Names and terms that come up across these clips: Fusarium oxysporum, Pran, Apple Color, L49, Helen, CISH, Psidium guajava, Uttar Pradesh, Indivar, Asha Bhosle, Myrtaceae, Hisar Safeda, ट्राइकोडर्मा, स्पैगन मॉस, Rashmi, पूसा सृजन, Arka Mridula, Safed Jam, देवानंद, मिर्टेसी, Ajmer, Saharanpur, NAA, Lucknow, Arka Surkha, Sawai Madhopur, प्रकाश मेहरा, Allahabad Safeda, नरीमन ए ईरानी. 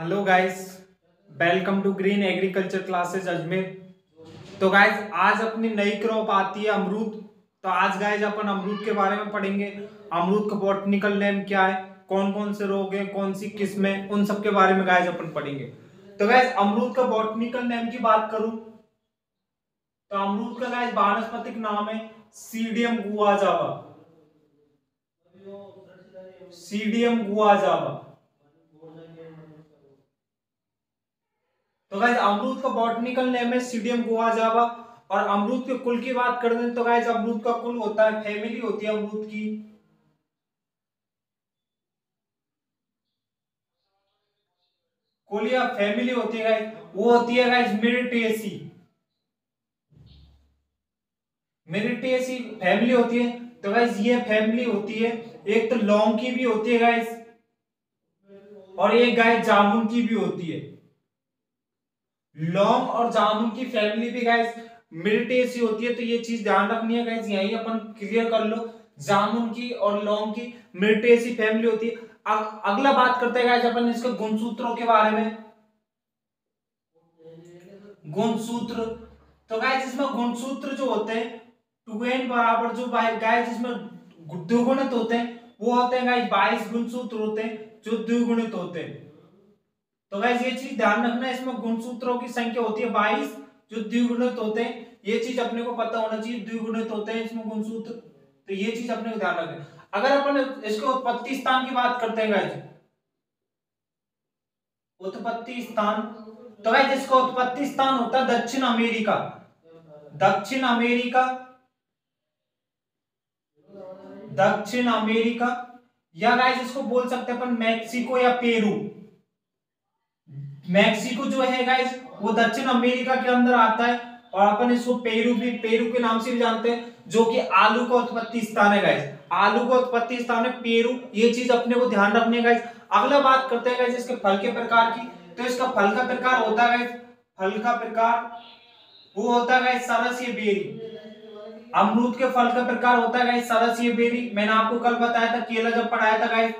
Hello guys, welcome to green agriculture classes Ajmer. तो guys आज अपनी नई क्रॉप आती है अमरूद। तो आज गाइस अपन अमरूद के बारे में पढ़ेंगे। अमरूद का बॉटनिकल नेम क्या है, कौन कौन से रोग हैं, कौन सी किस्में, उन सब के बारे में गाइस अपन पढ़ेंगे। तो गाइस अमरूद का बॉटनिकल नेम की बात करूं तो अमरूद का गाइस वानस्पतिक नाम है सीडियम गुआजावा। सीडियम गुआजावा। तो गाइस अमरूद का बॉटनिकल नेम है सीडियम गुआजावा। और अमरूद के कुल की बात कर दें तो गाइस अमरूद का कुल होता है, फैमिली होती है अमरूद की। कुल या फैमिली होती है गाइस, वो होती है गाइस मिर्टेसी। मिर्टेसी फैमिली होती है। तो गाइस ये फैमिली होती है, एक तो लौंग की भी होती है गाइस और एक गाइस जामुन की भी होती है। लौंग और जामुन की फैमिली भी गाइस मिर्टेसी होती है। तो ये चीज ध्यान रखनी है गाइस, यही अपन क्लियर कर लो। जामुन की और लौंग की मिर्टेसी फैमिली होती है। अगला बात करते हैं गाइस अपन इसके गुणसूत्रों के बारे में। गुणसूत्र तो गाइस इसमें गुणसूत्र जो होते हैं 2n बराबर जो गाइस इसमें द्विगुणित होते हैं वो होते हैं गाइस 22 गुणसूत्र होते हैं जो द्विगुणित होते हैं। तो गाइस ये चीज ध्यान रखना है, इसमें गुणसूत्रों की संख्या होती है 22 जो द्विगुणित होते हैं। ये चीज अपने को पता होना चाहिए, द्विगुणित होते हैं इसमें गुणसूत्र। तो ये चीज अपने को ध्यान रखना है। अगर अपन इसके उत्पत्ति स्थान की बात करते हैं गाइस, उत्पत्ति स्थान तो गाइस इसका उत्पत्ति स्थान होता है दक्षिण अमेरिका। दक्षिण अमेरिका, दक्षिण अमेरिका या गाइस इसको बोल सकते हैं अपन मैक्सिको या पेरू। मैक्सिको जो है गाइस वो दक्षिण अमेरिका के अंदर आता है और अपन इसको पेरू के नाम से भी जानते हैं, जो कि आलू का उत्पत्ति स्थान है गाइस। आलू का उत्पत्ति स्थान है पेरू। ये चीज अपने को ध्यान रखनी है गाइस। अगला बात करते हैं गाइस इसके फल के प्रकार की। तो इसका फल का प्रकार होता है गाइस, फल का प्रकार वो होता है गाइस सरस या बेरी। अमरूद के फल का प्रकार होता है गाइस सरस या बेरी। मैंने आपको कल बताया था, केला जब पढ़ाया था गाइस,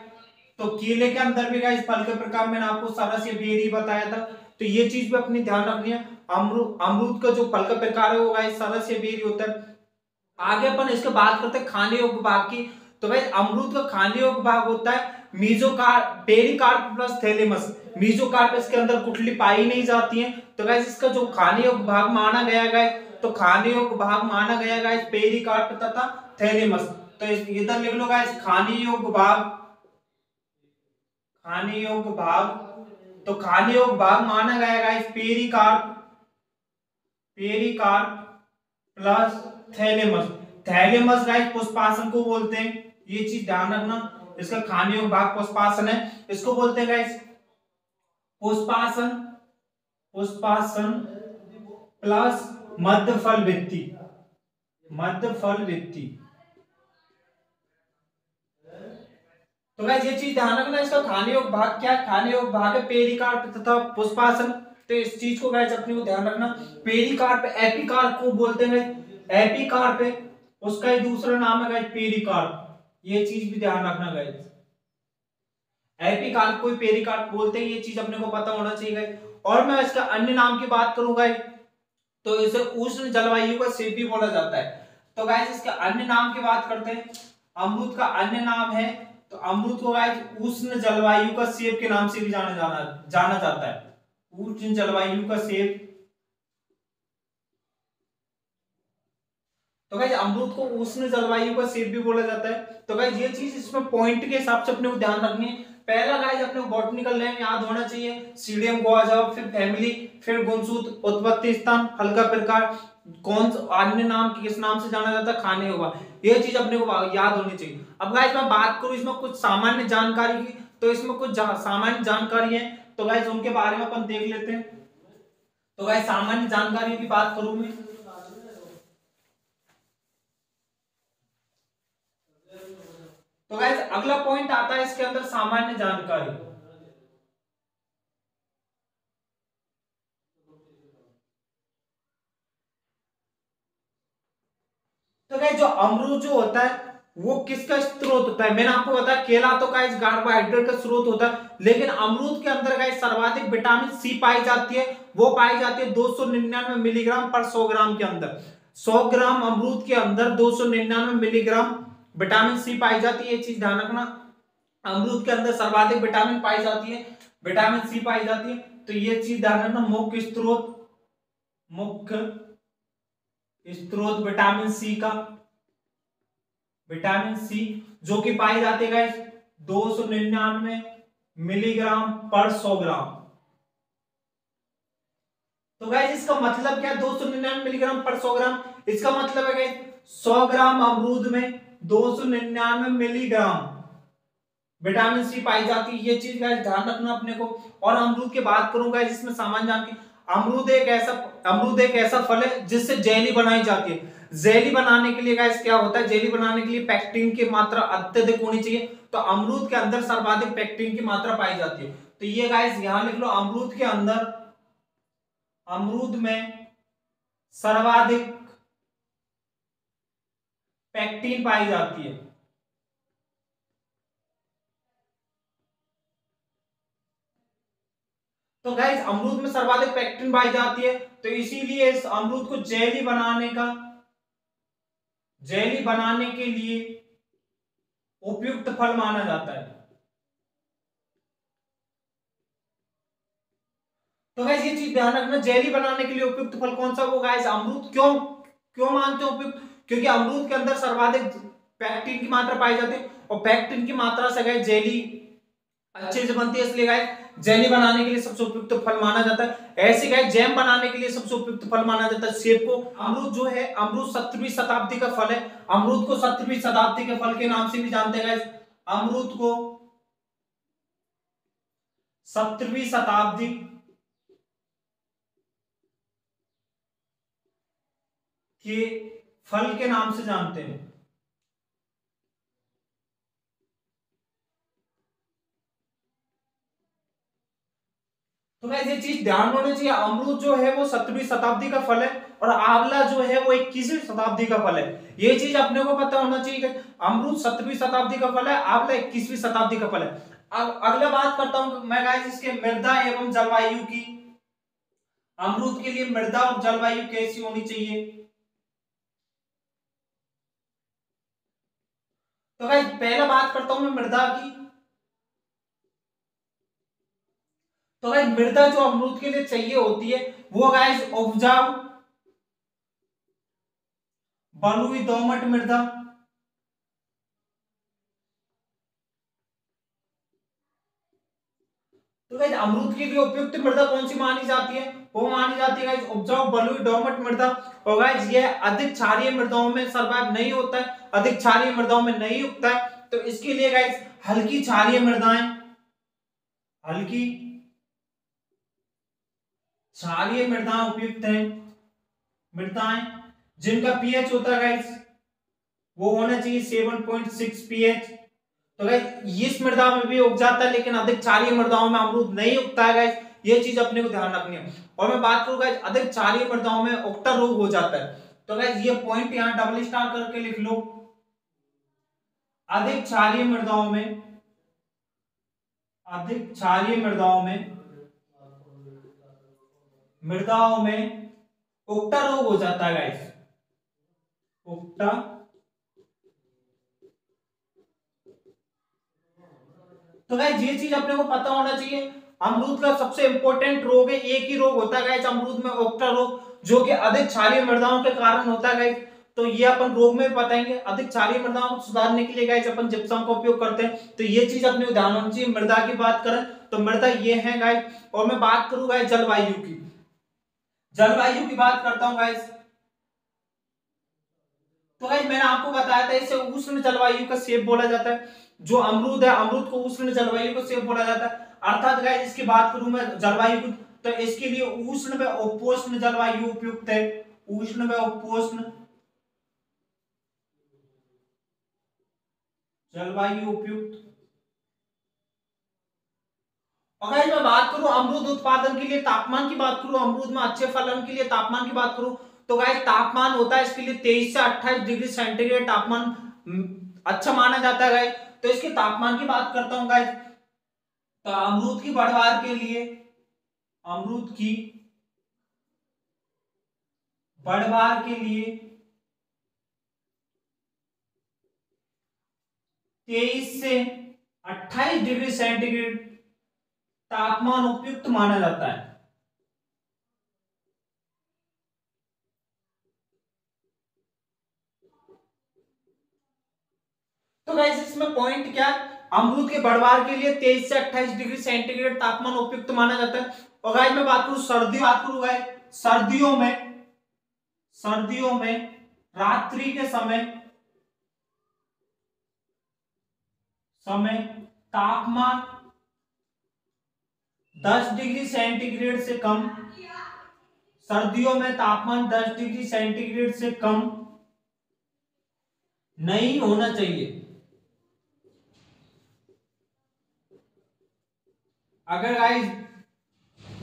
तो केले के अंदर भी गाइस फल के प्रकार मैंने आपको सरस या बेरी बताया था। तो ये चीज भी अपनी ध्यान रखनी है। अमरूद का जो फल का प्रकार है वो गाइस सरस या बेरी होता है। आगे अपन इसके बात करते हैं खाने योग्य भाग की। तो गाइस अमरूद का खाने योग्य भाग होता है पेरिकार्प प्लस थैलेमस। मेसोकार्प इसके अंदर गुठली पाई नहीं जाती है। तो गाइस इसका जो खाने योग्य भाग माना गया गाइस, तो खाने योग्य भाग माना गया गाइस पेरिकार्प तथा थैलेमस। तो इधर लिख लो गाइस खाने योग्य भाग, खाने योग्य भाग। तो खाने योग्य भाग माना गया guys pericarp plus thalamus. Thalamus guys पुष्पासन को बोलते हैं। ये चीज ध्यान रखना, इसका खाने योग्य भाग पुष्पासन है। इसको बोलते हैं गाइस पुष्पासन, पुष्पासन प्लस मध्यफल भित्ति, मध्यफल भित्ति। तो गाइस ये चीज ध्यान रखना, इसका खाने योग्य भाग क्या है, खाने योग्य भाग है पेरिकार्प तथा पुष्पासन। तो इस चीज को गाइस अपने को ध्यान रखना। पेरिकार्प एपिकार्प को बोलते हैं, एपिकार्प है उसका ही दूसरा नाम है गाइस पेरिकार्प। ये चीज भी ध्यान रखना गाइस, एपिकार्प को पेरिकार्प बोलते हैं। ये चीज अपने को पता होना चाहिए गाइस। और मैं इसका अन्य नाम की बात करूं गाइस, तो इसे उष्ण जलवायु का सेब भी बोला जाता है। तो गाइस इसके अन्य नाम की बात करते हैं। अमरूद का अन्य नाम है, तो अमरूद को गाइस उष्ण जलवायु का सेब के नाम से भी जाना जाता है। उष्ण जलवायु का सेब। तो गाइस अमरूद को उष्ण जलवायु का सेब भी बोला जाता है। तो गाइस ये चीज इसमें पॉइंट के हिसाब से अपने को ध्यान रखनी है। पहला गाइस अपने को बॉटनिकल नेम याद होना चाहिए, सीडियम गुआजावा, फिर फैमिली, फिर गुणसूत्र, उत्पत्ति स्थान, फल का प्रकार, कौन अन्य नाम किस नाम से जाना जाता है, खाने होगा। ये चीज अपने को याद होनी चाहिए। अब गाइस मैं बात करूं इसमें कुछ सामान्य जानकारी की, तो इसमें कुछ सामान्य जानकारी है। तो गाइस उनके बारे में अपन देख लेते हैं। तो गाइस सामान्य जानकारी की बात करूं मैं, तो गाइस अगला पॉइंट आता है इसके अंदर सामान्य जानकारी। तो गाइस जो अमरूद जो होता है वो किसका स्रोत होता है? मैंने आपको बताया केला तो गाइस कार्बोहाइड्रेट का स्रोत होता है, लेकिन अमरूद के अंदर गाइस सर्वाधिक विटामिन सी पाई जाती है। वो पाई जाती है 299 मिलीग्राम पर 100 ग्राम के अंदर। 100 ग्राम अमरूद के अंदर 299 मिलीग्राम विटामिन सी पाई जाती है। ये चीज ध्यान रखना, अमरूद के अंदर सर्वाधिक विटामिन पाई जाती है, विटामिन सी पाई जाती है। तो ये चीज ध्यान रखना, मुख्य स्रोत विटामिन सी का, विटामिन सी जो कि पाए जाते हैं 299 मिलीग्राम पर 100 ग्राम। तो गाइस इसका मतलब क्या है? 299 मिलीग्राम पर 100 ग्राम, इसका मतलब है गाइस 100 ग्राम अमरूद में 299 मिलीग्राम विटामिन सी पाई जाती है। ये चीज गाइस ध्यान रखना अपने को। और अमरूद की बात करूंगा इसमें सामान जान के, अमरूद एक ऐसा फल है जिससे जेली बनाई जाती है। जेली बनाने के लिए गाइस क्या होता है? जेली बनाने के लिए पैक्टिन की मात्रा अत्यधिक होनी चाहिए। तो अमरूद के अंदर सर्वाधिक पैक्टिन की मात्रा पाई जाती है। तो ये गाइस यहां लिख लो, अमरूद के अंदर, अमरूद में सर्वाधिक पैक्टिन पाई जाती है। तो गाइस अमरूद में सर्वाधिक पैक्टिन पाई जाती है, तो इसीलिए इस अमरूद को जेली बनाने के लिए उपयुक्त फल माना जाता है। तो गाइस ये चीज ध्यान रखना, जेली बनाने के लिए उपयुक्त फल कौन सा? वो गाइस अमरूद। क्यों मानते हैं उपयुक्त? क्योंकि अमरूद के अंदर सर्वाधिक पैक्टिन की मात्रा पाई जाती है, और पैक्टिन की मात्रा से गाइस जेली अच्छे से बनती है, इसलिए गाइस जेली बनाने के लिए सबसे उपयुक्त फल माना जाता है। ऐसे गाइस जैम बनाने के लिए सबसे उपयुक्त फल माना जाता है सेब को। अमरूद जो है, अमरूद 17वीं शताब्दी का फल है। अमरूद को 17वीं शताब्दी के फल के नाम से भी जानते हैं गाइस। अमरूद को 17वीं शताब्दी के फल के नाम से जानते हैं। तो गाइस ये चीज ध्यान होनी चाहिए, अमरूद जो है वो 17वीं शताब्दी का फल है, और आंवला जो है वो 21वीं शताब्दी का फल है। ये चीज अपने को पता होना चाहिए। अमरूद 17वीं शताब्दी का फल है, आंवला 21वीं शताब्दी का फल है। अब अगला बात करता हूं मैं गाइस इसके मृदा एवं जलवायु की। अमरूद के लिए मृदा और जलवायु कैसी होनी चाहिए? तो गाइस पहला बात करता हूं मैं मृदा की। तो गाइस मृदा जो अमरूद के लिए चाहिए होती है वो गाइस उपजाऊ बलुई दोमट मृदा, तो गाइस अमरूद के लिए उपयुक्त मृदा कौन सी मानी जाती है? वो मानी जाती है गाइस उपजाऊ बलुई दोमट मृदा। और गाइस यह अधिक क्षारीय मृदाओं में सर्वाइव नहीं होता है, अधिक क्षारीय मृदाओं में नहीं उगता है। तो इसके लिए गाइस हल्की क्षारीय मृदाएं, हल्की क्षारीय मृदाएं उपयुक्त हैं। मृदाएं जिनका पीएच होता है गाइस वो होना चाहिए 7.6 पीएच। तो गाइस इस मृदा में भी उग जाता है, लेकिन अधिक क्षारीय मृदाओं में अमरूद नहीं उगता है गाइस। ये चीज अपने को ध्यान रखनी है। और मैं बात करूं गाइस अधिक क्षारीय मृदाओं में उकटा रोग हो जाता है, तो गाइस ये पॉइंट यहाँ डबल स्टार करके लिख लो। अधिक क्षारीय मृदाओं में, अधिक क्षारीय मृदाओं में उकटा रोग हो जाता है गाइस, उकटा तो गाइस ये चीज अपने को पता होना चाहिए। अमरूद का सबसे इंपॉर्टेंट रोग है, एक ही रोग होता है गाइस अमरूद में, उकटा रोग, जो कि अधिक क्षारीय मृदाओं के कारण होता है गाइस। तो ये अपन रोग में बताएंगे। अधिक क्षारीय मृदाओं को सुधारने के लिए गाइस अपन जिप्सम का उपयोग करते हैं। तो ये चीज अपने ध्यान होना चाहिए। मृदा की बात करें तो मृदा ये है गाइस। और मैं बात करूं गाइस जलवायु की। जलवायु की बात करता हूं गाइस। तो गाइस मैंने आपको बताया था इसे उष्ण जलवायु का सेब बोला जाता है। जो अमरूद है, अमरूद को उष्ण जलवायु का सेब बोला जाता है। अर्थात गाइस इसकी बात करूं मैं जलवायु की, तो इसके लिए उष्ण व उपोष्ण जलवायु उपयुक्त है। उष्ण व उपोष्ण जलवायु उपयुक्त। और गाइस मैं बात करूं अमरूद उत्पादन के लिए, तापमान की बात करूं, अमरूद में अच्छे फलन के लिए तापमान की बात करूं, तो गाइस तापमान होता है इसके लिए 23 से 28 डिग्री सेंटीग्रेड तापमान अच्छा माना जाता है गाइस। तो इसके तापमान की बात करता हूं गाइस। तो अमरूद की बढ़वार के लिए, अमरूद की बढ़वार के लिए 23 से 28 डिग्री सेंटीग्रेड तापमान उपयुक्त माना जाता है। तो गाइस इसमें पॉइंट क्या, अमरूद के बढ़वार के लिए 23 से 28 डिग्री सेंटीग्रेड तापमान उपयुक्त माना जाता है। और गाइस मैं बात करूं सर्दियों में रात्रि के समय तापमान 10 डिग्री सेंटीग्रेड से कम, सर्दियों में तापमान 10 डिग्री सेंटीग्रेड से कम नहीं होना चाहिए। अगर गाइस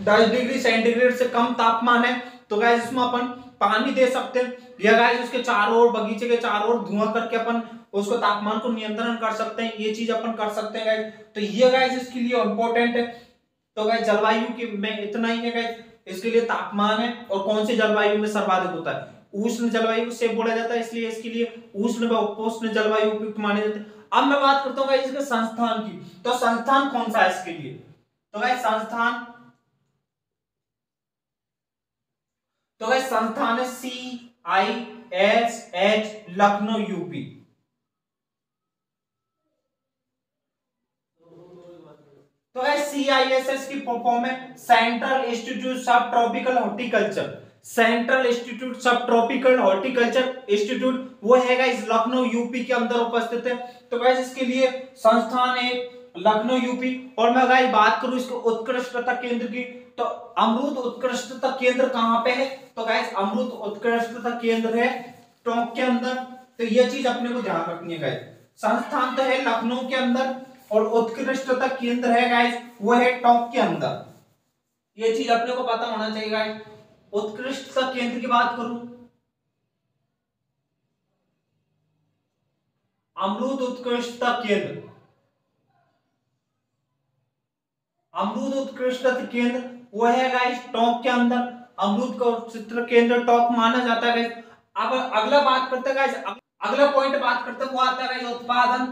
10 डिग्री सेंटीग्रेड से कम तापमान है तो गाइस इसमें अपन पानी दे सकते हैं, या गाइस उसके चारों ओर, बगीचे के चारों ओर धुआं करके अपन उसको तापमान को नियंत्रण कर सकते हैं। ये चीज अपन कर सकते हैं गाइस। तो ये गाइस इसके लिए इंपॉर्टेंट है। तो गाइस जलवायु के में इतना ही है गाइस, इसके लिए तापमान है और कौन से जलवायु में सर्वाधिक होता है, उष्ण जलवायु से बोला जाता है, इसलिए इसके लिए उष्ण व उपोष्ण जलवायु उपयुक्त माने जाते हैं। अब मैं बात करता हूँ गाइस इसके संस्थान की। तो संस्थान कौन सा है इसके लिए, तो गाइस संस्थान, तो गाइस संस्थान है CISH लखनऊ यूपी। तो गाइस CISH की फॉर्म है सेंट्रल इंस्टीट्यूट सब ट्रॉपिकल हॉर्टिकल्चर, सेंट्रल इंस्टीट्यूट सब ट्रॉपिकल हॉर्टिकल्चर इंस्टीट्यूट, वो है गाइस लखनऊ यूपी के अंदर उपस्थित है। तो गाइस इसके लिए संस्थान है लखनऊ यूपी। और मैं गाइस बात करूं इसको उत्कृष्टता केंद्र की, तो अमरूद उत्कृष्टता केंद्र कहां पे है, तो गाइस अमरूद उत्कृष्टता केंद्र है टोंक के अंदर। तो यह चीज अपने को ध्यान रखनी है गाइस। संस्थान तो है लखनऊ के अंदर और उत्कृष्टता केंद्र है गाइस वो है टोंक के अंदर। यह चीज अपने को पता होना चाहिए गाइस। उत्कृष्टता केंद्र की बात करूं, अमरूद उत्कृष्टता केंद्र, अमरूद उत्कृष्टता केंद्र वो है गाइस टोंक के अंदर, अमरूद का उत्कृष्टता केंद्र टोंक माना जाता है गाइस। अब अगला बात करते हैं गाइस, अगला पॉइंट बात करते हैं वो आता है गाइस उत्पादन।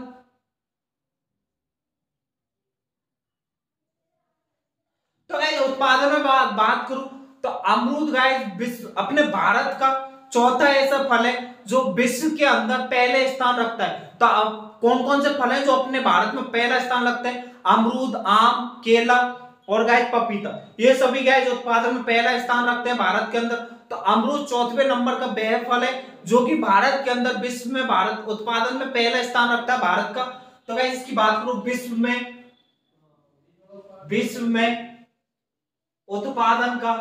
तो गाइस उत्पादन में बात करूं तो अमरूद गाइस विश्व, अपने भारत का चौथा ऐसा फल है जो विश्व के अंदर पहले स्थान रखता है। तो कौन कौन से फल हैं जो अपने भारत में पहला स्थान रखते हैं, अमरूद, आम, केला और गाइस पपीता, ये सभी गाइस उत्पादन में पहला स्थान रखते हैं भारत के अंदर। तो अमरूद चौथे नंबर का वह फल है जो कि भारत के अंदर, विश्व में भारत उत्पादन में पहला स्थान रखता है भारत का। तो गाइस इसकी बात करूं विश्व में उत्पादन का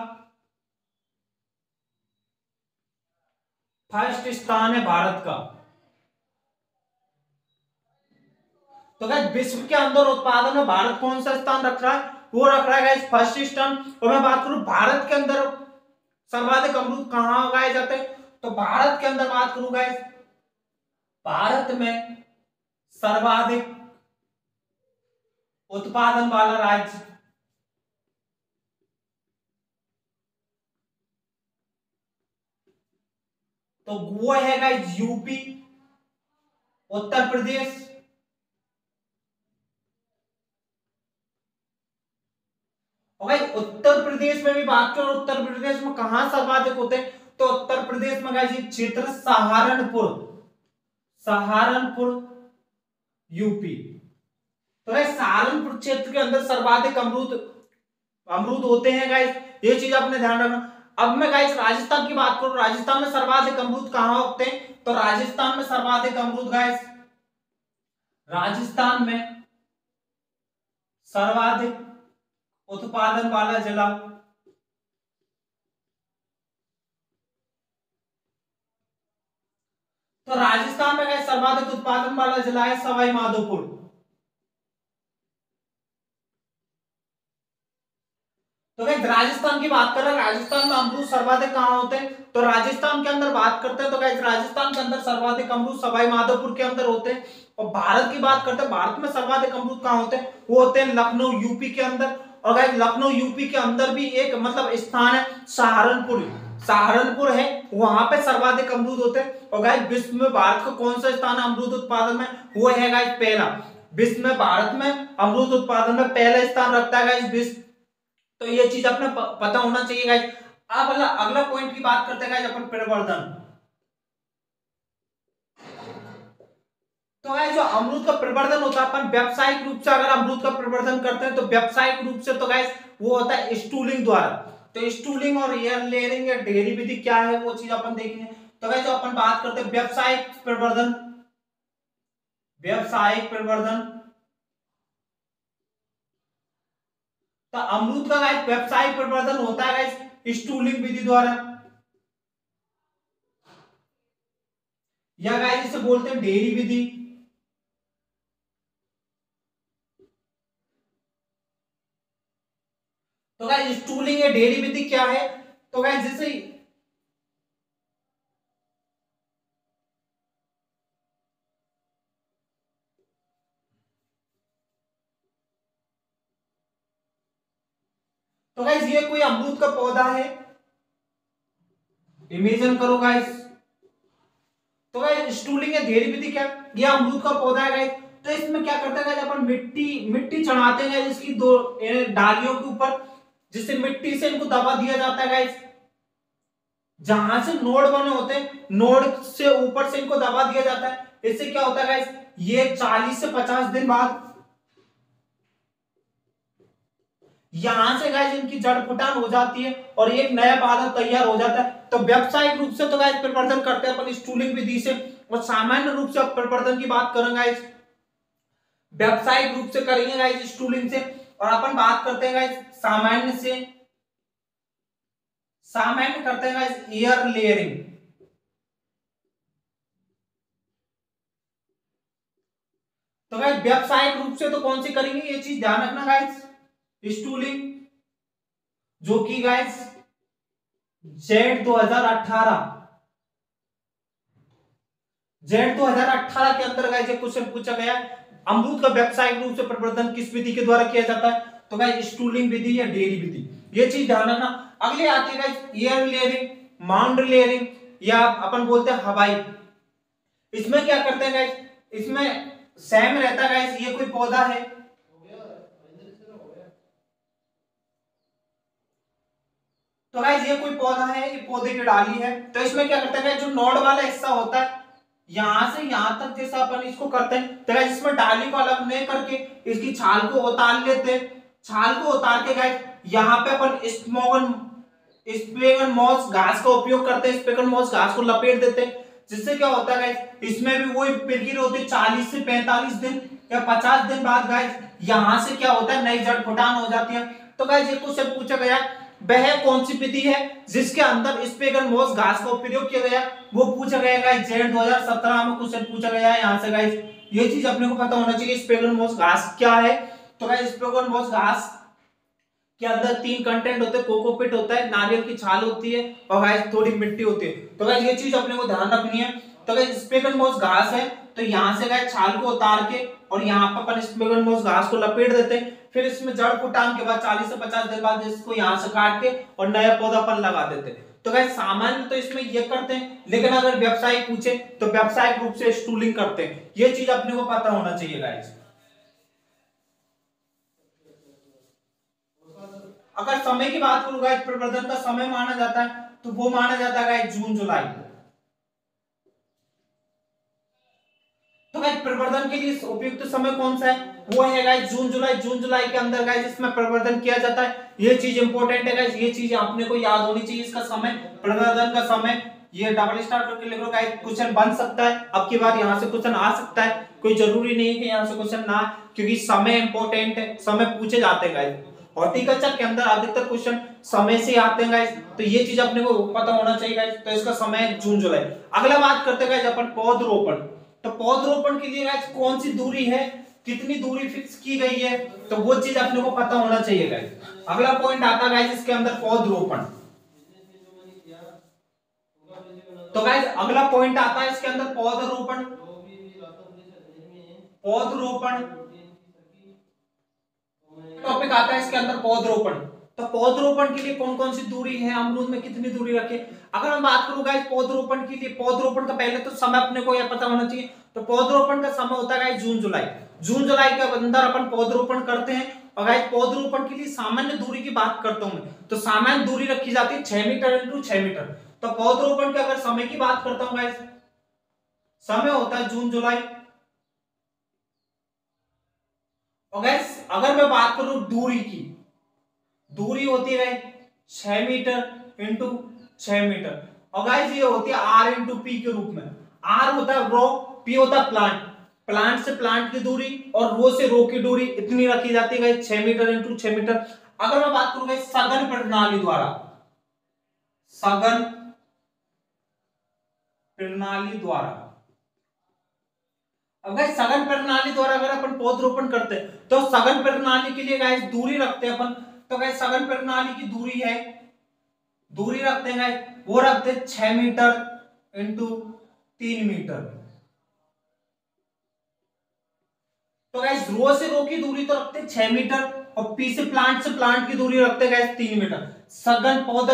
फर्स्ट स्थान है भारत का। तो गाइस विश्व के अंदर उत्पादन में भारत कौन सा स्थान रख रहा है, वो रख रहा है गाइस फर्स्ट स्थान। और मैं बात करूं भारत के अंदर सर्वाधिक अमरूद कहां उगाए जाते हैं, तो भारत के अंदर बात करूं गाइस, भारत में सर्वाधिक उत्पादन वाला राज्य तो वो है गाइस यूपी, उत्तर प्रदेश और गाइस उत्तर प्रदेश में भी बात करें, उत्तर प्रदेश में कहां सर्वाधिक होते हैं, तो उत्तर प्रदेश में गाइस ये क्षेत्र सहारनपुर यूपी। तो गाइस सहारनपुर क्षेत्र के अंदर सर्वाधिक अमरूद होते हैं गाइस, ये चीज आपने ध्यान रखना। अब मैं गाइस राजस्थान की बात करूं, राजस्थान में सर्वाधिक अमरूद कहां उगते हैं, तो राजस्थान में सर्वाधिक अमरूद गाइस, राजस्थान में सर्वाधिक उत्पादन वाला जिला है सवाई माधोपुर। तो गाइस राजस्थान की बात कर रहे हैं, राजस्थान में अमरूद सर्वाधिक कहाँ होते हैं, तो राजस्थान के अंदर बात करते हैं तो गाइस राजस्थान के अंदर सर्वाधिक अमरूद सवाई माधोपुर के अंदर होते हैं। और भारत की बात करते हैं, भारत में सर्वाधिक अमरूद कहाँ होते हैं, वो होते हैं लखनऊ यूपी के अंदर। और गाइस लखनऊ यूपी के अंदर भी एक मतलब स्थान है सहारनपुर, सहारनपुर है, वहां पे सर्वाधिक अमरूद होते हैं। और गाइस विश्व में भारत का कौन सा स्थान है अमरूद उत्पादन में, वो है गाइस पहला, विश्व में भारत में अमरूद उत्पादन में पहला स्थान रखता है गाइस विश्व, तो ये चीज अपने पता होना चाहिए गाइस। अब अगला पॉइंट की बात करते हैं गाइस अपन प्रवर्धन, तो गाइस जो अमरूद का प्रवर्धन होता है अपन व्यावसायिक रूप से अगर अमरूद का प्रवर्धन करते हैं तो व्यावसायिक रूप से तो गाइस वो होता है स्टूलिंग द्वारा। तो स्टूलिंग और एयर लेयरिंग या डेयरी विधि क्या है वो चीज अपन देखेंगे। तो गाइस जो अपन बात करते हैं व्यावसायिक प्रवर्धन, व्यावसायिक प्रवर्धन तो अमरूद का गाइस व्यावसायिक प्रवर्धन होता है गाइस स्टूलिंग विधि द्वारा, या गाइस इसे बोलते हैं डेयरी विधि। तो गाइस स्टूलिंग या डेयरी विधि क्या है, तो गाइस जैसे तो गाइस ये कोई अमरूद का पौधा है, इमेजिन करो गाइस। तो गाइस स्टूलिंग या ढेरी विधि क्या, ये अमरूद का पौधा है गाइस। तो इसमें क्या करते हैं गाइस अपन मिट्टी चढ़ाते हैं गाइस इसकी दो डालियों के ऊपर, जिससे मिट्टी से इनको दबा दिया जाता है गाइस, जहां से नोड बने होते हैं नोड से ऊपर से इनको दबा दिया जाता है। इससे क्या होता है गाइस ये 40 से 50 दिन बाद यहां से गाइस इनकी जड़ फुटान हो जाती है और एक नया पौधा तैयार हो जाता है। तो व्यावसायिक रूप से तो गाइस प्रवर्धन करते हैं अपन स्टूलिंग विधि से, और सामान्य रूप से अब प्रवर्धन की बात करेंगे गाइस व्यावसायिक रूप से करेंगे गाइस स्टूलिंग से। और अपन बात करते हैं गाइस सामान्य से, सामान्य करते हैं गाइस एयर लेयरिंग, तो गाइस व्यावसायिक रूप से तो कौन सी करेंगे ये चीज ध्यान रखना गाइस स्टूलिंग, जो कि गाइस जेड 2018 के अंदर गाइस ये क्वेश्चन पूछा गया है, अमरूद का व्यावसायिक रूप से प्रवर्धन किस विधि के द्वारा किया जाता है, तो गाइस स्टूलिंग विधि या डेयरी विधि, ये चीज ध्यान रखना। अगले आते हैं guys air layering, mound layering या अपन बोलते हैं हवाई। इसमें क्या करते हैं गाइस, इसमें सेम रहता है गाइस ये कोई पौधा है, तो गाइस ये कोई पौधा है, ये पौधे की डाली है। तो इसमें क्या करते हैं जो नोड वाला हिस्सा होता है यहां से यहां तक जैसा अपन इसको करते हैं, तो गाइस इसमें डाली को अलग नहीं करके इसकी छाल को उतार लेते हैं। छाल को उतार के गाइस यहां पे अपन स्पैगन मॉस घास का उपयोग करते हैं, स्पैगन मॉस घास को लपेट देते हैं, जिससे क्या होता है गाइस इसमें भी वही प्रक्रिया होती है। 40 से 45 दिन या 50 दिन बाद गाइस यहां से क्या होता है नई जड़ फुटान हो जाती है। तो गाइस ये क्वेश्चन पूछा गया वह कौन सी विधि है जिसके अंदर स्पैगन मॉस घास का उपयोग किया गया, वो पूछा गया गाइस जेड 2017 में क्वेश्चन पूछा गया है यहां से गाइस, ये चीज अपने को पता होना चाहिए स्पैगन मॉस घास क्या है। तो गाइस स्पैगन मॉस घास के अंदर 3 कंटेंट होते हैं, कोकोपीट होता है, नारियल की छाल होती है और गाइस थोड़ी मिट्टी होती है। तो गाइस ये चीज अपने को ध्यान रखनी है। तो गाइस स्पैगन मॉस घास है तो यहाँ से गाइस छाल को उतार के और यहाँ पर अपन स्पैगन मॉस घास को लपेट देते हैं, फिर इसमें जड़ फुटान के बाद 40 से 50 दिन बाद इसको यहाँ से काट के और नया पौधा अपन लगा देते हैं। तो गाइस सामान्य तो इसमें ये करते हैं, लेकिन अगर व्यावसायिक पूछे तो व्यावसायिक रूप से स्टूलिंग करते हैं, ये चीज अपने को पता होना चाहिए गाइस। अगर समय की बात करूं गाइस प्रवर्धन का समय माना जाता है तो वो माना जाता है गाइस जून जुलाई। तो गाइस प्रवर्धन के लिए उपयुक्त समय कौन सा है, वो है गाइस जून जुलाई। जून जुलाई के अंदर गाइस इसमें प्रवर्धन किया जाता है, ये चीज इंपॉर्टेंट है गाइस, ये चीज आपने को याद होनी चाहिए। इसका समय प्रवर्धन का समय ये डबल स्टार करके लिख लो गाइस, क्वेश्चन बन सकता है अब की बार, यहाँ से क्वेश्चन आ सकता है, कोई जरूरी नहीं है कि यहाँ से क्वेश्चन ना, क्योंकि समय इंपॉर्टेंट है, समय पूछे जाते हैं गाइस। हॉर्टिकल्चर के अंदर अधिकतर क्वेश्चन समय से आते हैं गाइस, तो ये चीज अपने को पता होना चाहिए गाइस। तो इसका समय जून जुलाई। अगला बात करते हैं गाइस अपन पौधरोपण, तो पौधरोपण के लिए गाइस कौन सी दूरी है कितनी दूरी फिक्स की गई है, तो वो चीज अपने को पता होना चाहिए गाइस। अगला पॉइंट आता है गाइस इसके अंदर पौधरोपण। तो गाइस अगला पॉइंट आता है इसके अंदर पौधरोपण। पौधरोपण टॉपिक आता है इसके अंदर पौधरोपण। तो पौधरोपण के लिए कौन कौन सी दूरी है, अमरूद में कितनी दूरी रखें। अगर हम बात करूं गाइस पौधरोपण के लिए, पौधरोपण का पहले तो समय अपने को यह पता होना चाहिए। तो पौधरोपण का समय होता है गाइस जून जुलाई। जून जुलाई के अंदर अपन पौधरोपण करते हैं। और गाइस पौधरोपण के लिए सामान्य दूरी की बात करता हूं मैं, तो सामान्य दूरी रखी जाती है 6 मीटर × 6 मीटर। तो पौधरोपण के अगर समय की बात करता हूं गाइस, समय होता है जून जुलाई। और गाइस अगर मैं बात करूं दूरी की, दूरी होती है 6 मीटर × 6 मीटर। और गाइस ये होती है R × P के रूप में। R होता है रो, P होता है प्लांट, प्लांट से प्लांट की दूरी और रो से रो की दूरी इतनी रखी जाती है गाइस 6 मीटर × 6 मीटर। अगर मैं बात करूं गाइस सघन प्रणाली द्वारा, सघन प्रणाली द्वारा, अब गाइस सघन प्रणाली द्वारा अगर अपन पौधरोपण करते हैं तो सघन प्रणाली के लिए गाइस दूरी रखते हैं अपन। तो गाइस सघन प्रणाली की दूरी है, दूरी रखते हैं गाइस वो रखते हैं 6 मीटर × 3 मीटर। तो गाइस रो से रो की दूरी तो रखते हैं 6 मीटर और पी से प्लांट की दूरी रखते हैं गाइस 3 मीटर। सघन पौधा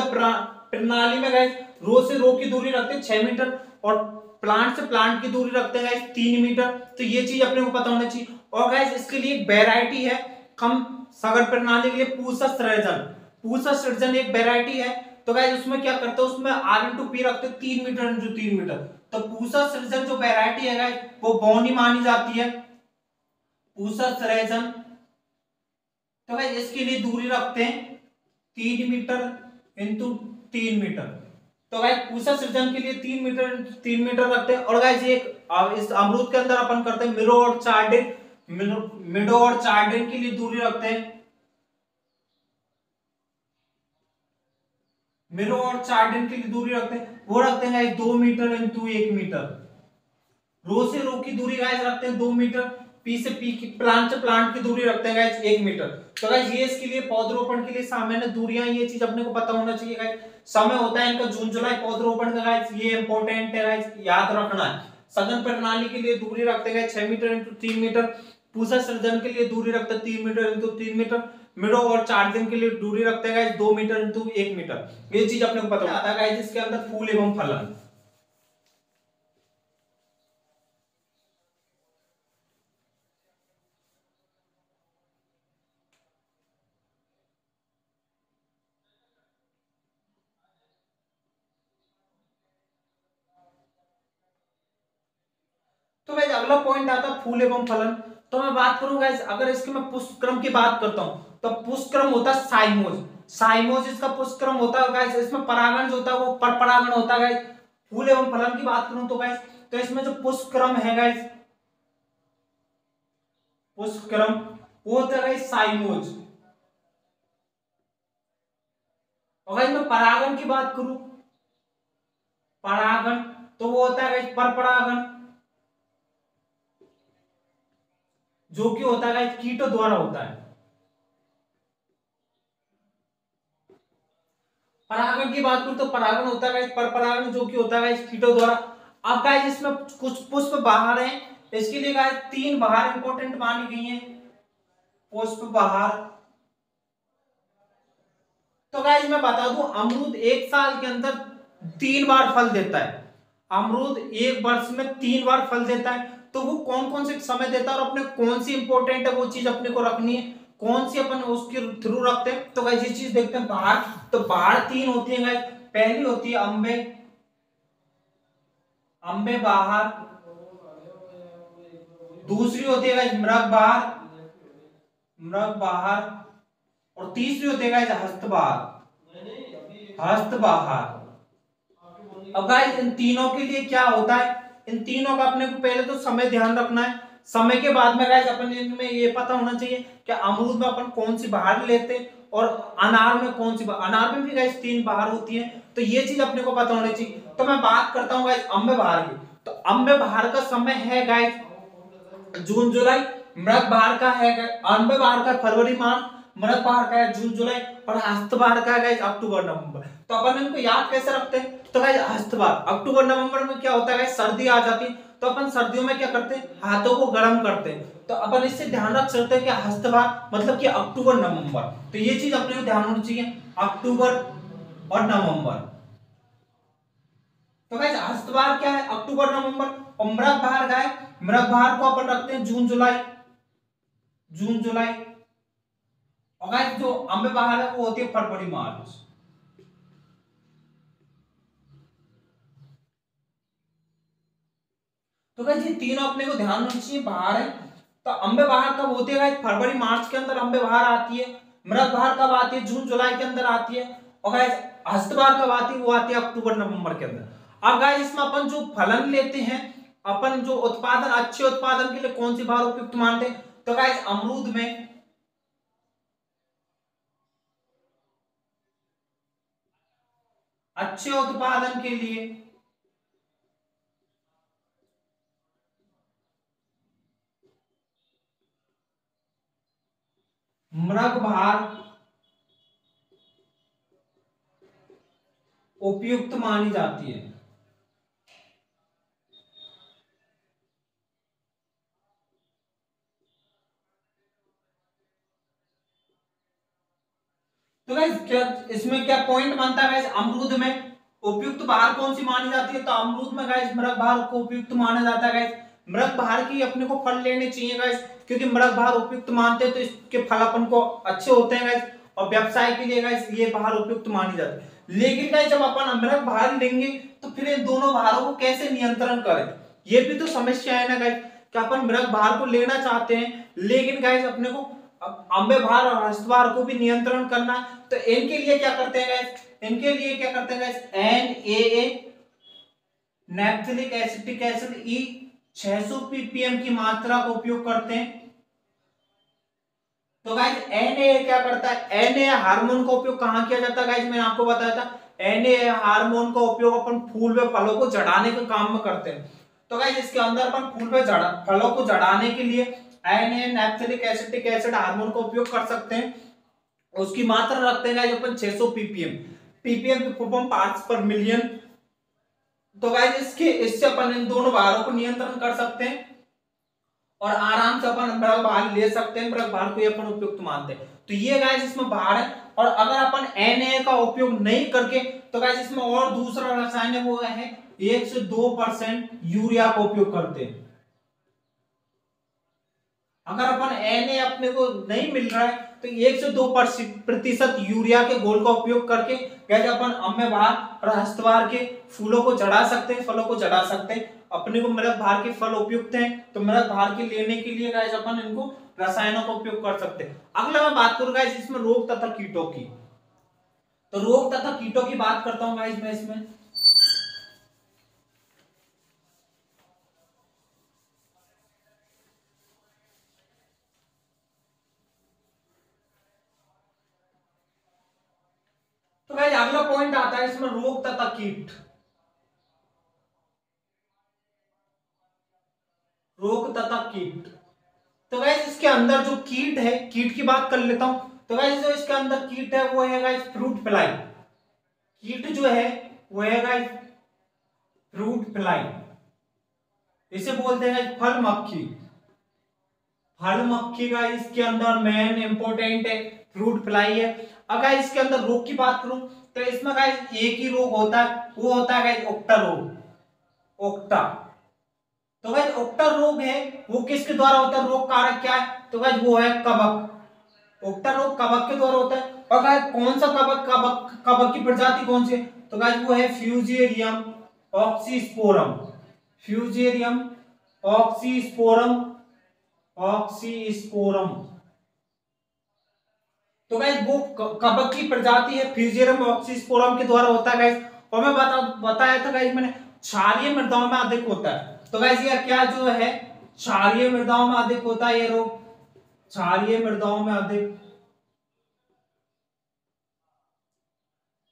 प्रणाली में गाइस रो से रो की दूरी रखते हैं 6 मीटर और प्लांट से प्लांट की दूरी रखते हैं गाइस 3 मीटर। तो ये चीज अपने को पता होना चाहिए। और गाइस इसके लिए एक वेराइटी है कम सघन प्रणाली के लिए, पूसा सृजन। पूसा सृजन एक वेराइटी है। तो गाइस उसमें क्या करते हैं, उसमें R × P रखते हैं 3 मीटर × 3 मीटर। तो पूसा सृजन जो वेराइटी है गाइस वो बौनी मानी जाती है, पूसा सृजन। तो गाइस इसके लिए दूरी रखते हैं 3 मीटर × 3 मीटर। तो गाइस पूसा सृजन के लिए 3 मीटर × 3 मीटर रखते हैं। और गाइस एक इस अमरूद के अंदर अपन करते हैं मिरो और चार्डिन, मिडो और चार्डिन के लिए दूरी रखते हैं, मिडो और चार्डिन के लिए दूरी रखते हैं वो रखते हैं 2 मीटर × 1 मीटर। रो से रो की दूरी गाइस रखते हैं 2 मीटर, पी से पी प्लांट से प्लांट की दूरी रखते हैं गाइस 1 मीटर। तो गाइस ये इसके लिए पौधरोपण के लिए सामान्य दूरियां, ये चीज अपने को पता होना चाहिए गाइस। समय होता है इनका जून जुलाई पौधरोपण का गाइस, ये इंपॉर्टेंट है गाइस, याद रखना है। सघन प्रणाली के लिए दूरी रखते हैं 6 मीटर × 3 मीटर, पूसा सृजन के लिए दूरी रखते हैं 3 metre × 3 metre, meadow orcharding के लिए दूरी रखते हैं 2 मीटर × 1 मीटर। ये चीज अपने को पता आता है गाइस। इसके अंदर फूल एवं फलन, तो गाइस अगला पॉइंट आता है फूल एवं फलन। तो मैं बात करूं गाइस अगर इसके मैं पुष्पक्रम की बात करता हूं तो पुष्पक्रम होता है साइमोज। साइमोज इसका पुष्पक्रम होता है गाइस। इसमें परागण जो होता है वो परपरागण होता है गाइस। फूल एवं फलन की बात करूं तो गाइस तो इसमें जो पुष्पक्रम है गाइस, पुष्पक्रम वो होता है गाइस साइमोज। और गाइस मैं परागण की बात करूं, परागण तो वो होता है गाइस परपरागण, जो कि होता है गाइस कीटों द्वारा होता है। परागण की बात करूं तो परागण होता है गाइस परपरागण, जो कि होता है गाइस कीटों द्वारा। अब गाइस इसमें कुछ पुष्प बहार हैं, इसके लिए गाइस 3 बहार इंपॉर्टेंट मानी गई हैं, पुष्प बहार। तो गाइस मैं बता दूं अमरूद 1 साल के अंदर 3 बार फल देता है। अमरूद 1 वर्ष में 3 बार फल देता है। तो वो कौन कौन से समय देता है और अपने कौन सी इंपॉर्टेंट है वो चीज अपने को रखनी है, कौन सी अपन उसके थ्रू रखते हैं। तो गाइस ये चीज देखते हैं बहार। तो बहार 3 होती है गाइस। पहली होती है अंबे, अंबे बहार। दूसरी होती है गाइस मृग बहार, मृग बहार। और तीसरी होती है गाइस हस्त बहार, हस्त बहार। अब गाइस इन तीनों के लिए क्या होता है, इन तीनों का अपने को पहले तो समय ध्यान रखना है। समय के बाद में गाइस अपन इनमें ये पता होना चाहिए कि अमरूद में अपन कौन सी बहार लेते हैं और अनार में कौन सी बहार। अनार में भी गाइस 3 बहार होती है, तो ये चीज अपने को पता होनी चाहिए। तो मैं बात करता हूँ गाइस अम्बे बहार की। तो अम्बे बहार का समय है गाइस जून जुलाई, मृत बहार का है अनबे बहार का फरवरी मार्च, मृत बहार का है जून जुलाई और हस्त बहार का है अक्टूबर नवंबर। तो अपन इनको याद कैसे रखते हैं? तो हस्त बहार अक्टूबर नवंबर में क्या होता है, सर्दी आ जाती है तो अपन सर्दियों में क्या करते हैं, हाथों को गर्म करते हैं। तो अपन इससे ध्यान रख सकते हैं कि हस्त बहार मतलब कि अक्टूबर नवंबर। तो ये चीज अपने को ध्यान रखना चाहिए, अक्टूबर और नवंबर। तो गाइस हस्त बहार क्या है, अक्टूबर नवंबर। और मृत बहार का है, मृत बहार को अपन रखते हैं जून जुलाई, जून जुलाई। और गाइस जो अम्बे बहार है वो होती है फरवरी मार्च। तो गाइस ये तीनों अपने को ध्यान रखना चाहिए बहार है। तो अम्बे बहार कब होती है, फरवरी मार्च के अंदर अम्बे बहार आती है। मृत बहार कब आती है, जून जुलाई के अंदर आती है। और गाइस हस्त बहार कब आती है, वो आती है अक्टूबर नवंबर के अंदर। अब गाइस इसमें अपन जो फलन लेते हैं, अपन जो उत्पादन, अच्छे उत्पादन के लिए कौन सी बहार उपयुक्त मानते हैं? तो गाइस अमरूद में, अच्छे उत्पादन के लिए मृग बहार उपयुक्त मानी जाती है। तो गाइस इसमें क्या पॉइंट बनता है, गाइस अमरूद में उपयुक्त बहार कौन सी मानी जाती है? तो अमरूद में गाइस मृग बहार को उपयुक्त माना जाता है। गाइस मृग बहार की अपने को फल लेने चाहिए गाइस, क्योंकि मृग बहार उपयुक्त मानते हैं तो इसके फल अपन को अच्छे होते हैं गाइस। और व्यवसाय के लिए गाइस ये बहार उपयुक्त मानी जाती है। लेकिन गाइस जब अपन मृग बहार लेंगे तो फिर इन दोनों बहारों को कैसे नियंत्रण करें, ये भी तो समस्या है ना गाइस। कि अपन मृग बहार को लेना चाहते हैं लेकिन गाइस अपने को अम्बे बहार और हस्त बहार को भी नियंत्रण करना है। तो इनके लिए क्या करते हैं गाइस, इनके लिए क्या करते हैं guys, NAA naphthalic acetic acid ई 600 ppm की मात्रा का उपयोग करते हैं। तो गाइस NAA क्या करता है, NAA हार्मोन का उपयोग कहाँ किया जाता है गाइस, मैंने आपको बताया था NAA हार्मोन का उपयोग अपन फूल व फलों को जड़ाने के काम में करते हैं। तो गाइस इसके अंदर अपन फूल व फलों को जड़ाने के लिए नेप्थेलिक एसिटिक एसिड हार्मोन का उपयोग कर सकते हैं। उसकी मात्रा रखते हैं अपन 600 ppm, ppm के full form parts per million. तो गाइस इससे अपन इन दोनों बहारों को नियंत्रण कर सकते हैं और आराम से अपन मृग बहार ले सकते हैं। मृग बहार को अपन उपयुक्त मानते हैं। तो ये गाइस इसमें बहार है। और अगर अपन NAA का उपयोग नहीं करके, तो गाइस इसमें और दूसरा रसायन है वो है 1 से 2% यूरिया का उपयोग करते हैं। अगर अपन NA अपने को नहीं मिल रहा है तो 1 से 2% यूरिया के घोल का उपयोग करके गाइस अपन अम्बे बहार और हस्त बहार के फूलों को जड़ा सकते हैं, फलों को जड़ा सकते हैं। अपने को मृत बहार के फल उपयुक्त हैं तो मृत बहार के लेने के लिए गाइस अपन इनको रसायनों का उपयोग कर सकते हैं। अगला मैं बात करूंगा गाइस इसमें रोग तथा कीटों की। तो रोग तथा कीटों की बात करता हूँ गाइस मैं इसमें। तो गाइस अगला पॉइंट आता है इसमें रोग तथा कीट, रोग तथा कीट। तो गाइस इसके अंदर जो कीट है, कीट की बात कर लेता हूं। तो गाइस जो इसके अंदर कीट है वो है गाइस फ्रूट फ्लाई। कीट जो है वो है गाइस फ्रूट फ्लाई, इसे बोलते हैं फल मक्खी। फल मक्खी का इसके अंदर मेन इंपोर्टेंट है, फ्रूट फ्लाई है। अगर इसके अंदर रोग की बात करूं तो इसमें गाइस एक ही रोग होता है, वो होता है गाइस ओक्टा रोग, ओक्टा। तो गाइस ओक्टा रोग है वो किसके द्वारा होता है, रोग कारक क्या है, तो गाइस वो है कवक। ओक्टा रोग कवक के द्वारा होता है। और गाइस कौन सा कवक, कवक की प्रजाति कौन सी है, तो गाइस वो है Fusarium oxysporum, Fusarium oxysporum, oxysporum. तो गाइस वो कवक की प्रजाति है, फ्यूजेरियम ऑक्सीस्पोरम के द्वारा होता है गाइस। और मैं बताया था गाइस मैंने क्षारीय मृदाओं में अधिक होता है। तो गाइस ये क्या जो है क्षारीय मृदाओं में अधिक होता है, ये रोग क्षारीय मृदाओं में अधिक।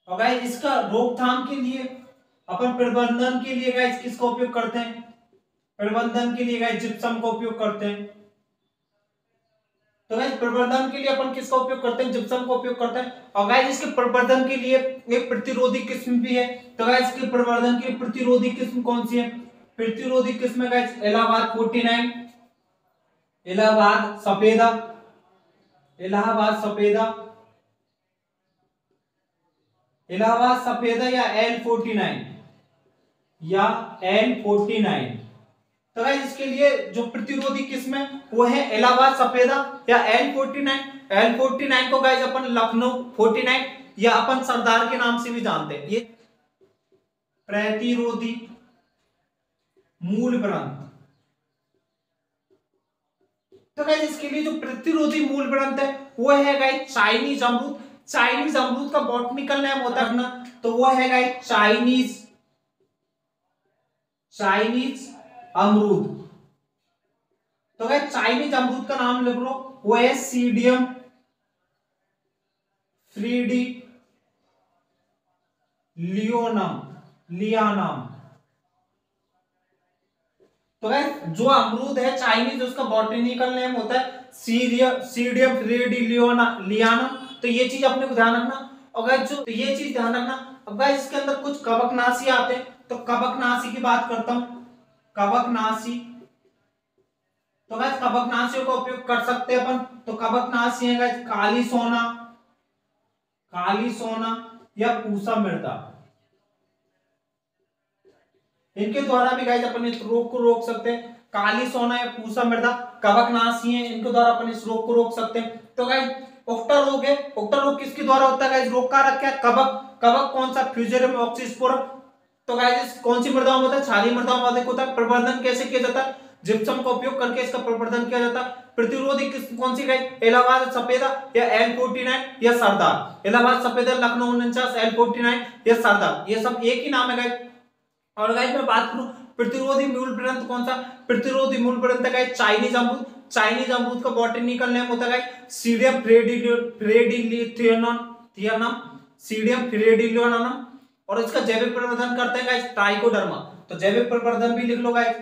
और गाइस इसका रोकथाम के लिए अपन प्रबंधन के लिए गाइस किसका उपयोग करते हैं, प्रबंधन के लिए गाइस जिप्सम का उपयोग करते हैं। तो गाइस प्रवर्धन के लिए अपन किसका उपयोग करते हैं? जिप्सम का उपयोग करते हैं। और गाइस इसके प्रवर्धन के लिए एक प्रतिरोधी किस्म भी है। तो गाइस इसके प्रवर्धन के लिए प्रतिरोधी किस्म कौन सी है? प्रतिरोधी किस्म है गाइस इलाहाबाद 49, इलाहाबाद सफेदा, इलाहाबाद सफेदा, इलाहाबाद सफेदा या L49 या L49। तो गाइस इसके लिए जो प्रतिरोधी किस्म है वो है इलाहाबाद सफेदा या L49। L49 को गाइस अपन लखनऊ 49 या अपन सरदार के नाम से भी जानते हैं। ये प्रतिरोधी मूल ग्रंथ, तो गाइस इसके लिए जो प्रतिरोधी मूल ग्रंथ है वो है गाइस चाइनीज अमरूद। चाइनीज अमरूद का बॉटनिकल नेम होता है ना, तो वो है गाइस चाइनीज अमरूद। तो गाइस चाइनीज अमरूद का नाम लिख लो, वो है सीडियम 3D लियानम। तो गाइस जो अमरूद है चाइनीज उसका बॉटनिकल नेम होता है सीडियम 3D लियानम। तो ये चीज अपने को ध्यान रखना। और गाइस जो ये चीज ध्यान रखना। अब गाइस इसके अंदर कुछ कवकनाशी आते हैं, तो कवकनाशी की बात करता हूं। कवकनाशी, तो गाइस कवकनाशियों का उपयोग कर सकते हैं अपन। तो कवकनाशी है गाइस काली सोना या पूसा मृदा। इनके द्वारा भी गाइस अपन इस रोग को रोक सकते हैं। काली सोना या पूसा मृदा कवकनाशी है, इनके द्वारा अपन इस रोग को रोक सकते हैं। तो गाइस उक्टा रोग है, उक्टा रोग किसके द्वारा होता है? रोग का रखा है कवक कौन सा? फ्यूजरियम ऑक्सीस्पोरम। तो गाइस कौन सी मृदाओं में होता है? क्षारीय मृदाओं में होता है। प्रवर्धन कैसे किया जाता है? जिप्सम का उपयोग करके इसका प्रवर्धन किया जाता है। प्रतिरोधी किस्म कौन सी गाइस? इलाहाबाद सफेदा या L49 या सरदार। इलाहाबाद सफेदा, लखनऊ 49, L49 या सरदार, ये सब एक ही नाम है गाइस। और गाइस मैं बात करूं प्रतिरोधी मूल ग्रंथ कौन सा? प्रतिरोधी मूल ग्रंथ है गाइस चाइनीज अमरूद। चाइनीज अमरूद का बॉटनिकल नेम होता है सीडियम फ्रेडिलियोनम। और इसका जैविक प्रवर्धन करते हैं गाइस ट्राइकोडर्मा। तो जैविक प्रवर्धन भी लिख लो गाइस,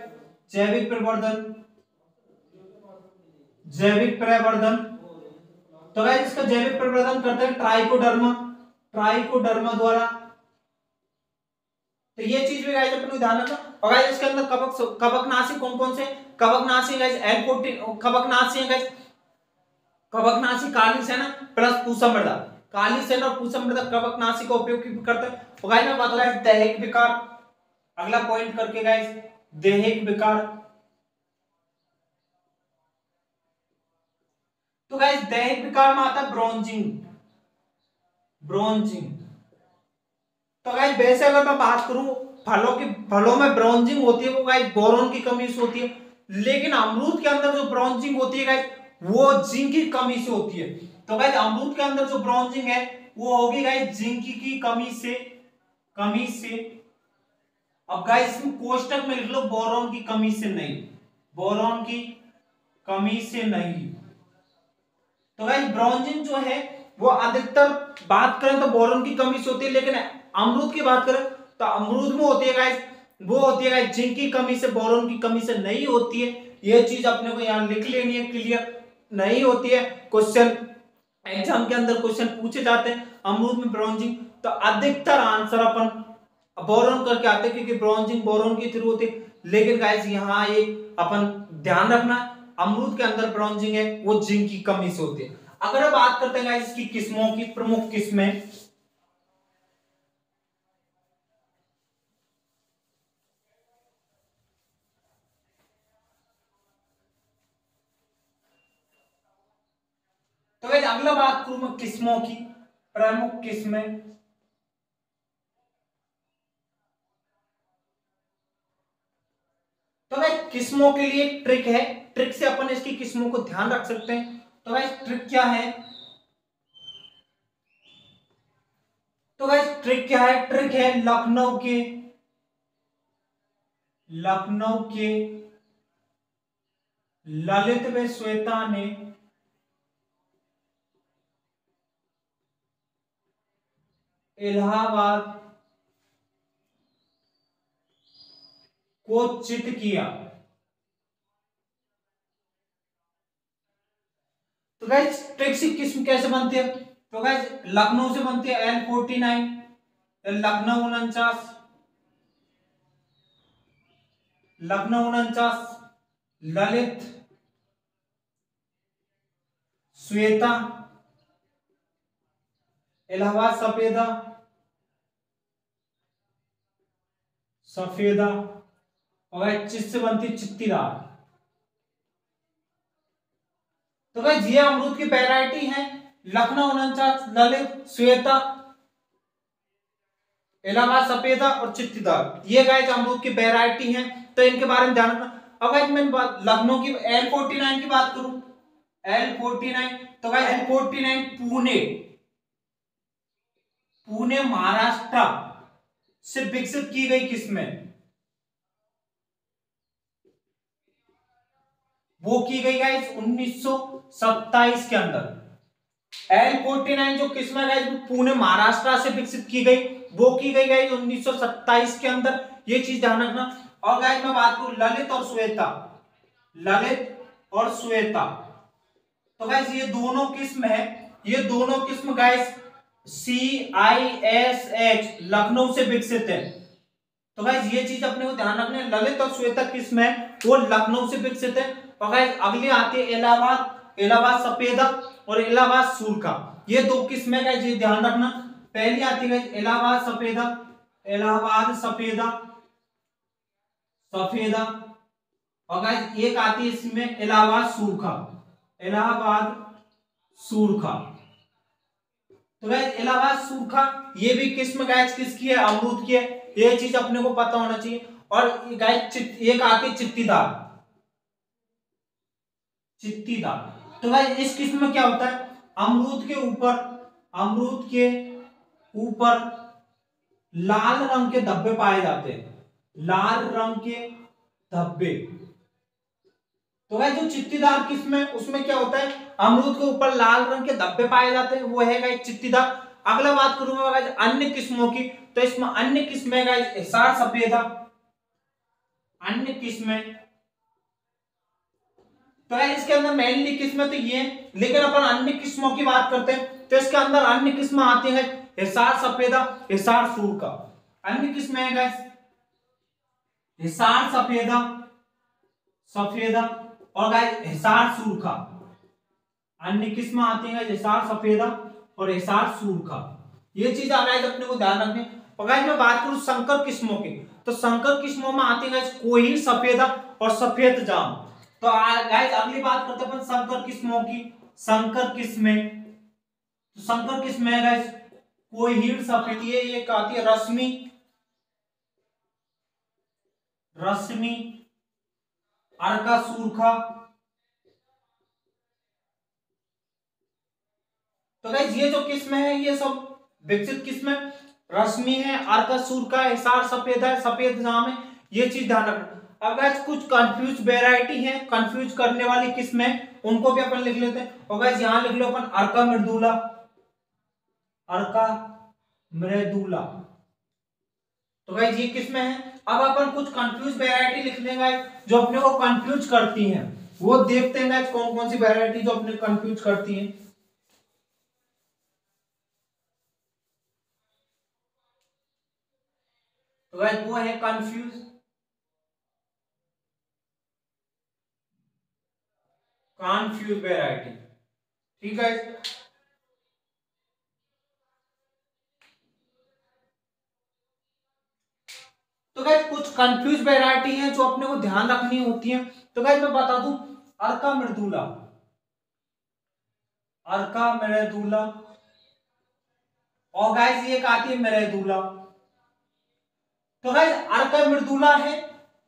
जैविक प्रवर्धन। तो गाइस इसका जैविक प्रवर्धन करते हैं ट्राइकोडर्मा द्वारा। तो ये चीज भी गाइस अपने ध्यान रखना। और गाइस इसके अंदर कवकनाशी कौन कौन से? कवकनाशी गाइस L49, कवकनाशी है गाइस काली सेना प्लस पूसा मृदा। काली सेना और पूसा मृदा कवकनाशी का उपयोग करते हैं। और गाइस मैं बात करूं दैहिक विकार, अगला पॉइंट करके गाइस दैहिक विकार। तो गाइस दैहिक विकार में आता है ब्रोंजिंग। तो गाइस वैसे अगर मैं बात करूं फलों में ब्रोंजिंग होती है वो गाइस बोरोन की कमी से होती है, लेकिन अमरूद के अंदर जो ब्रोंजिंग होती है गाइस वो जिंक की कमी से होती है। तो गाइस अमरूद के अंदर जो ब्रोंजिंग है वो होगी गाइस जिंक की कमी से। अब गाइस इसमें कोष्टक में लिख लो बोरोन की कमी से नहीं। तो गाइस ब्रोंजिंग जो है वो अधिकतर बात करें तो बोरोन की कमी से होती है, लेकिन अमरूद की बात करें तो अमरूद में होती है गाइस वो होती है गाइस जिंक की कमी से, बोरोन की कमी से नहीं होती है। ये चीज अपने को यहाँ लिख लेनी है, क्लियर नहीं होती है, क्वेश्चन एग्जाम के अंदर क्वेश्चन पूछे जाते हैं अमरूद में ब्रोंजिंग। तो अधिकतर आंसर अपन बोरोन करके आते हैं, क्योंकि ब्रोंजिंग बोरोन के थ्रू होती है। लेकिन गाइस यहाँ ये अपन ध्यान रखना, अमरूद के अंदर ब्रोंजिंग है वो जिंक की कमी से होती है। अगर बात करते हैं गाइस इसकी किस्मों की, प्रमुख किस्में, तो गाइस अगला बात करूं मैं किस्मों की, प्रमुख किस्में। तो गाइस किस्मों के लिए एक ट्रिक है, ट्रिक से अपन इसकी किस्मों को ध्यान रख सकते हैं। तो गाइस ट्रिक क्या है? तो गाइस ट्रिक क्या है? ट्रिक है लखनऊ के ललित व श्वेता ने इलाहाबाद को चित किया। तो गाइस ट्रिप्सिक किस्म कैसे बनती है? तो गाइस लखनऊ से बनती है L49, लखनऊ 49, ललित, श्वेता, इलाहाबाद सफेदा और चिस से बनती चित्तीरार। तो गाइस ये अमरूद की वैरायटी है लखनऊ 49, ललित, श्वेता, इलाहाबाद सफेदा और चित्तीदार। ये गाइस अमरूद की वैरायटी है, तो इनके बारे में जानना। अब गाइस मैं लखनऊ की L49 की बात करूं, L49 तो गाइस L49 पुणे महाराष्ट्र से विकसित की गई किस्में, वो की गई गाइस 1927 के अंदर। L49 जो किस्म है गाइस पुणे महाराष्ट्र से विकसित की गई, वो की गई गाइस 1927 के अंदर, ये चीज ध्यान रखना। और गाइस मैं बात करूं ललित और श्वेता तो गाइस ये दोनों किस्म है, ये दोनों किस्म गाइस CISH लखनऊ से विकसित है। तो गाइस ये चीज अपने को ध्यान रखना है, ललित और श्वेता किस्म है वो लखनऊ से विकसित है। और गाइस अगले आते हैं इलाहाबाद सफेदा और इलाहाबाद सुरखा, ये दो किस्में गाइस ये ध्यान रखना। पहली आती है इलाहाबाद सफेदा और गाइस एक आती है इसमें इलाहाबाद सूरखा। तो गाइस इलाहाबाद सूरखा ये भी किस्म गाइस किसकी है? अमरूद की है, ये चीज अपने को पता होना चाहिए। और गाइस एक आती है चित्तीदार। तो गाइस इस किस्म में क्या होता है? अमरूद के ऊपर लाल रंग के धब्बे पाए जाते हैं, तो गाइस जो चित्तीदार किस्म है उसमें क्या होता है? अमरूद के ऊपर लाल रंग के धब्बे पाए जाते हैं, वो है गाइस चित्तीदार। अगला बात करूंगा गाइस अन्य किस्मों की, तो इसमें अन्य किस्म है गाइस हिसार सफेदा, तो गाइस इसके अंदर मेनली किस्में तो ये है, लेकिन अपन अन्य किस्मों की बात करते हैं। तो इसके अंदर अन्य किस्म आती है हिसार सफेदा, हिसार सूरखा। अन्य किस्में है गाइस हिसार सफेदा और गाइस हिसार सूरखा। अन्य किस्म आती है हिसार सफेदा और हिसार सूरखा, ये चीज गाइस अपने को ध्यान रखनी है। और गाइस मैं बात करूं संकर किस्मों की, तो संकर किस्मों में आती है गाइस कोहिनूर सफेदा और सफेद जाम। तो गाइस अगली बात करते हैं संकर किस्मों की। संकर किस्में है गाइस कोहिनूर सफेद, ये कहती है रश्मि, अर्का सूरखा। तो गाइस ये जो किस्म है ये सब विकसित किस्म है, रश्मि है, अर्का सूरखा है, हिसार सफेद है, सफेद जाम है, ये चीज ध्यान रखना। अब गाइस कुछ कंफ्यूज वेराइटी है, कंफ्यूज करने वाली किस्में उनको भी अपन लिख लेते हैं। और गाइस यहां लिख लो अपन अर्का मृदुला। तो गाइस ये किस्में हैं। अब अपन कुछ कंफ्यूज वैरायटी लिख लेंगे जो अपने को कंफ्यूज करती हैं, वो देखते हैं गाइस कौन कौन सी वैरायटी जो अपने कंफ्यूज करती हैं। तो गाइस वो है कंफ्यूज वैरायटी, ठीक है। तो गाइस कुछ कंफ्यूज वैरायटी है जो अपने को ध्यान रखनी होती है। तो गाइस मैं बता दूं अर्का मृदुला और गाइस ये आती है मृदुला। तो गाइस अर्का मृदुला है,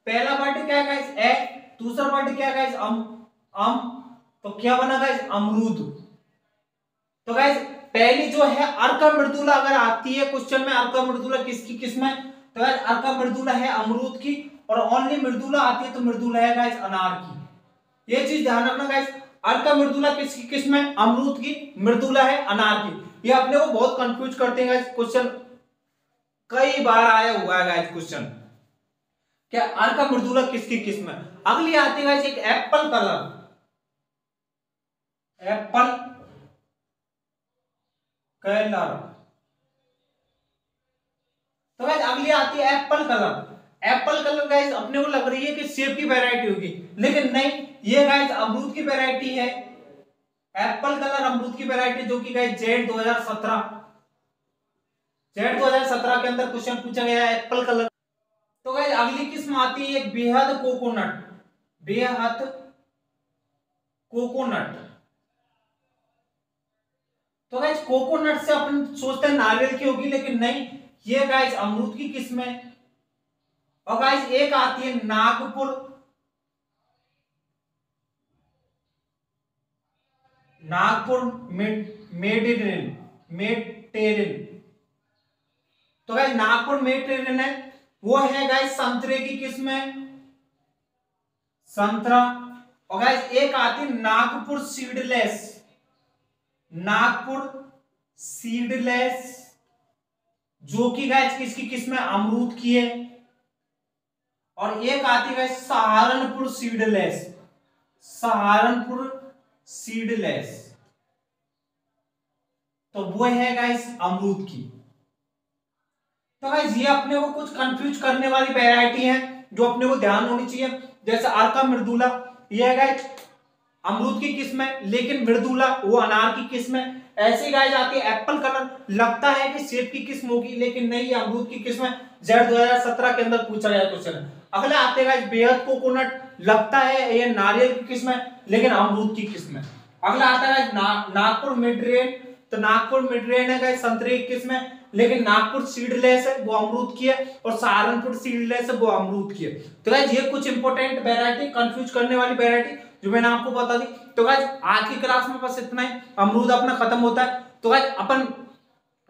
पहला वर्ड क्या है गाइस? ए। दूसरा वर्ड क्या है गाइस? अम। तो क्या बना गाइस? अमरूद। तो गाइस पहली जो है अर्का मृदुला अगर आती है क्वेश्चन में, अर्का मृदुला किसकी किस्म है? तो गाइस अर्का मृदुला है अमरूद की, और ओनली मृदुला आती है तो मृदुला है गाइस अनार की। ये चीज ध्यान रखना गाइस, अर्का मृदुला किसकी किस्म है? अमरूद की। मृदुला है अनार की। ये अपने को बहुत कंफ्यूज करते हैं गाइस, क्वेश्चन कई बार आया हुआ है गाइस क्वेश्चन क्या अर्का मृदुला किसकी किस्म है। अगली आती है गाइस एक एप्पल कलर, एप्पल कलर। तो गाइस अगली आती है apple colour. Apple colour guys अपने को लग रही है कि सेब की वैरायटी होगी, लेकिन नहीं, ये गाइस अमरूद की वैरायटी है। एप्पल कलर अमरूद की वैरायटी, जो कि गाइस जेड 2017 के अंदर क्वेश्चन पूछा गया है एप्पल कलर। तो गाइस अगली किस्म आती है बेहद कोकोनट। बेहद कोकोनट, तो गाइस कोकोनट से अपन सोचते हैं नारियल की होगी, लेकिन नहीं, ये गाइस अमरूद की किस्म है। और गाइस एक आती है नागपुर। नागपुर मेडिटेरेन, तो गाइस नागपुर मेडिटेरेन है, वो है गाइस संतरे की किस्म है, संतरा। और गाइस एक आती है नागपुर सीडलेस। नागपुर सीडलेस, जो कि गाइस किसकी किस्म है, अमरूद की है। और एक आती है guys Saharanpur seedless. Saharanpur seedless, तो वो है गाइस अमरूद की। तो गाइस ये अपने को कुछ कंफ्यूज करने वाली वैरायटी है जो अपने को ध्यान होनी चाहिए। जैसे अर्का मृदुला, ये है गाइस अमरूद की किस्म है, लेकिन मृदुला वो अनार की किस्म है। ऐसे गाइस आती है एप्पल कलर, लगता है कि सेब की किस्म होगी, लेकिन नहीं, ये अमरूद की किस्म है। जेड 2017 के अंदर पूछा गया क्वेश्चन। अगला आते हैं गाइस बेहद कोकोनट, लगता है ये नारियल की किस्म है, लेकिन अमरूद की किस्म है। अगला आता है नागपुर मिडरेन। तो नागपुर मिडरेन है गाइस संतरे की किस्म है, लेकिन नागपुर सीडलेस है, वो अमरूद की है। और सहारनपुर सीडलेस है, वो अमरूद की है। तो गाइस ये कुछ इंपॉर्टेंट वैरायटी, कंफ्यूज करने वाली वैरायटी जो मैंने आपको बता दी। तो गाइस आज की क्लास में बस इतना ही। अमरूद अपना खत्म होता है। तो गाइस अपन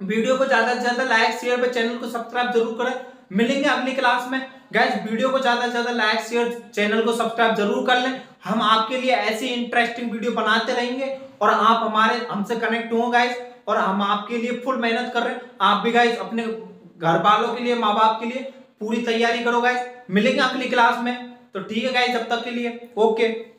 वीडियो को ज्यादा से ज्यादा लाइक शेयर पे, चैनल को सब्सक्राइब जरूर करें। मिलेंगे अगली क्लास में। गाइस वीडियो को ज्यादा से ज्यादा लाइक शेयर, चैनल को सब्सक्राइब जरूर कर लें। हम आपके लिए ऐसी इंटरेस्टिंग वीडियो बनाते रहेंगे और आप हमसे कनेक्ट हो गाइस, और हम आपके लिए फुल मेहनत कर रहे हैं। आप भी गाइस अपने घर वालों के लिए, माँ बाप के लिए पूरी तैयारी करो गाइस। मिलेंगे अगली क्लास में। तो ठीक है गाइस, जब तक के लिए ओके।